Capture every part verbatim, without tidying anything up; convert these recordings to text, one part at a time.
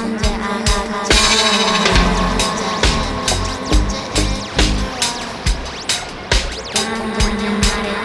Take it there. Don't let me be all up.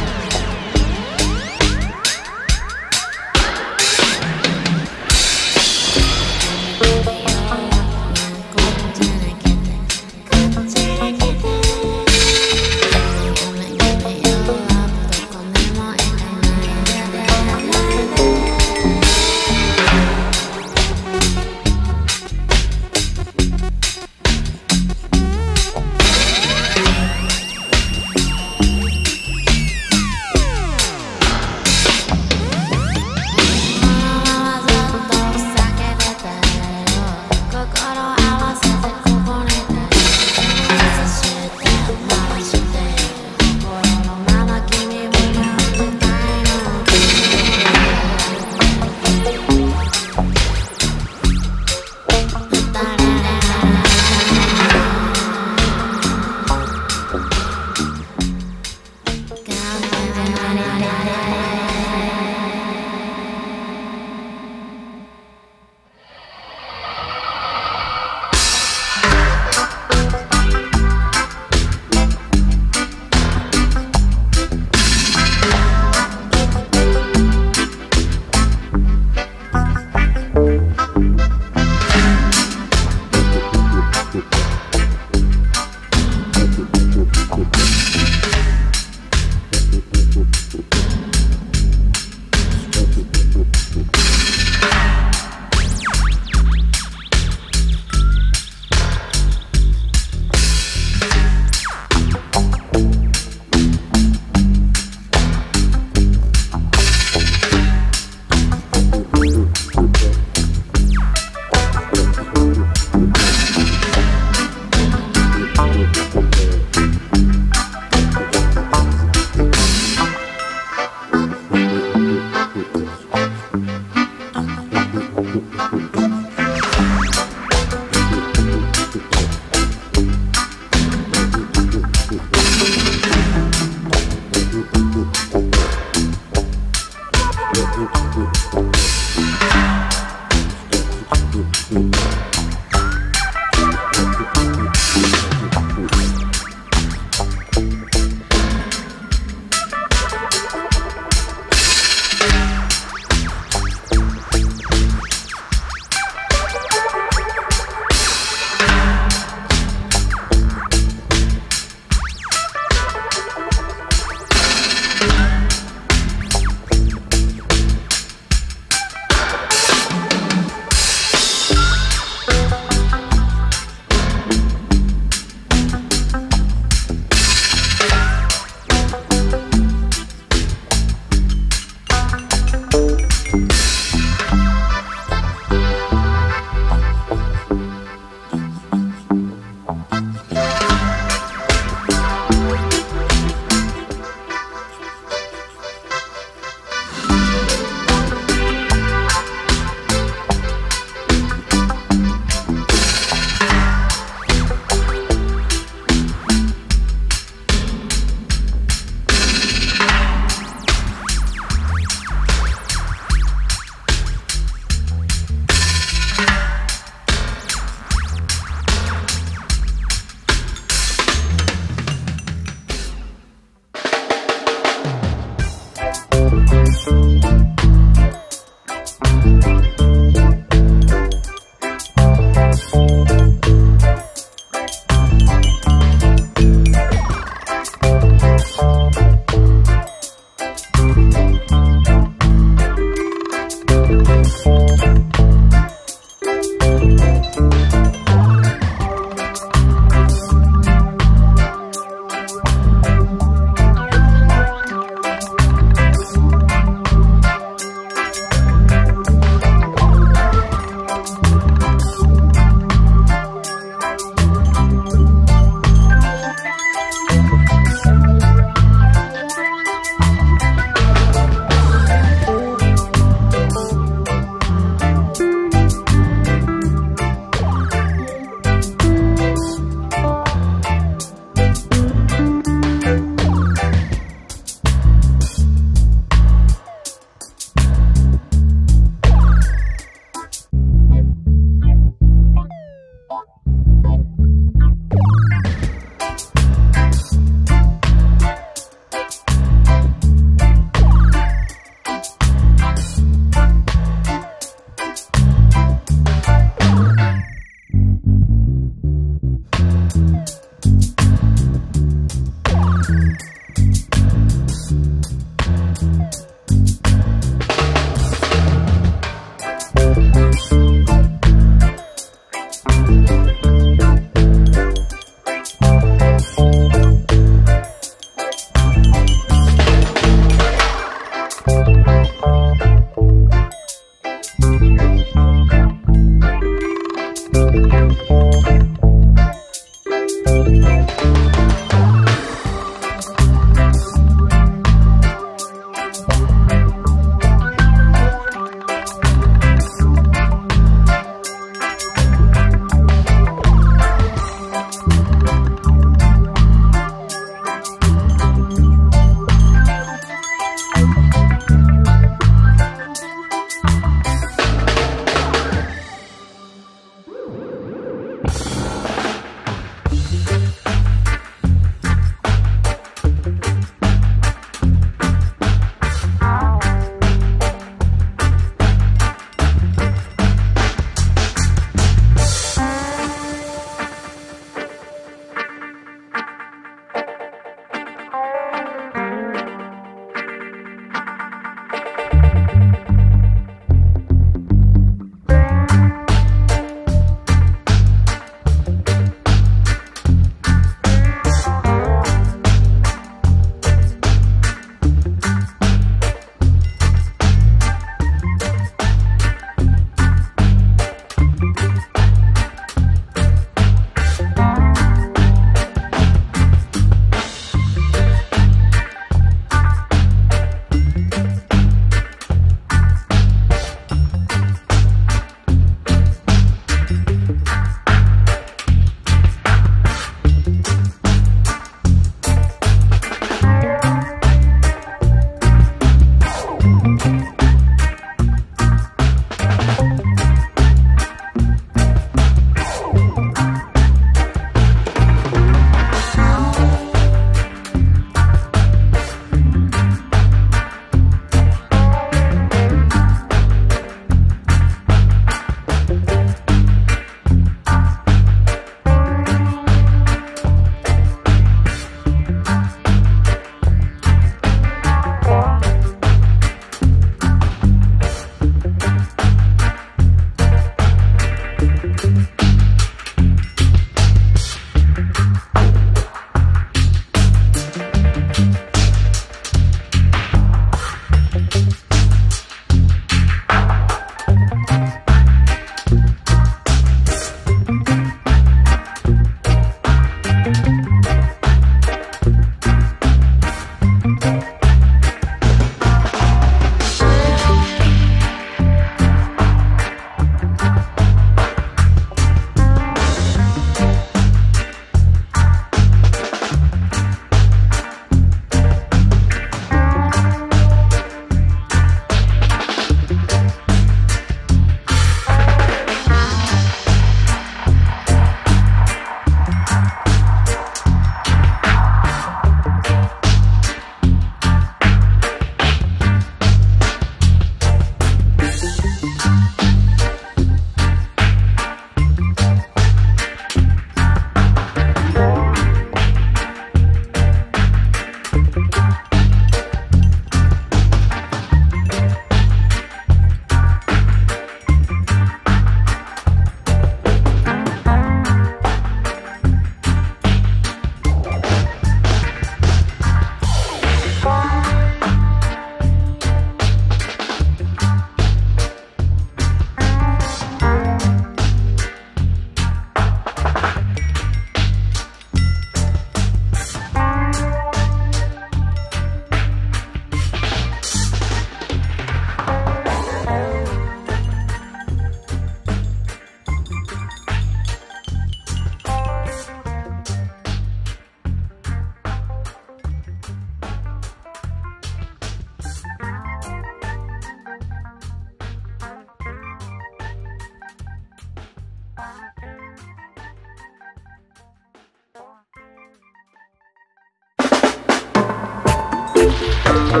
Come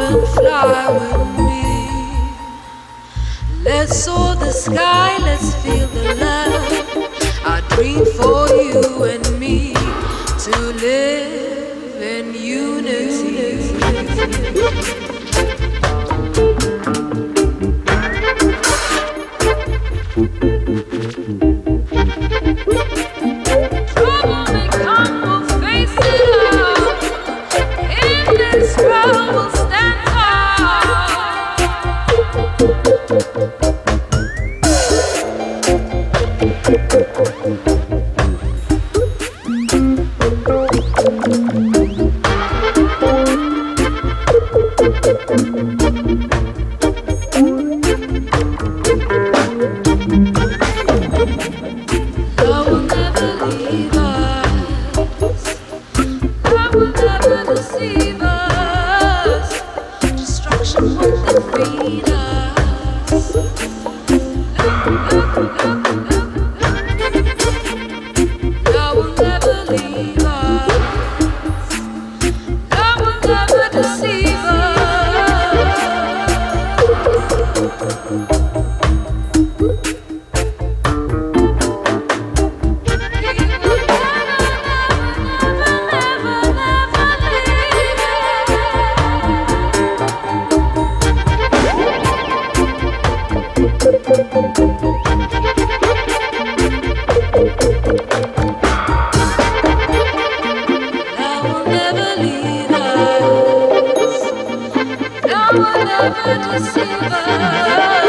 and fly with me. Let's soar the sky, let's feel the love. I dream for you and me to live in unity. Never deceive us.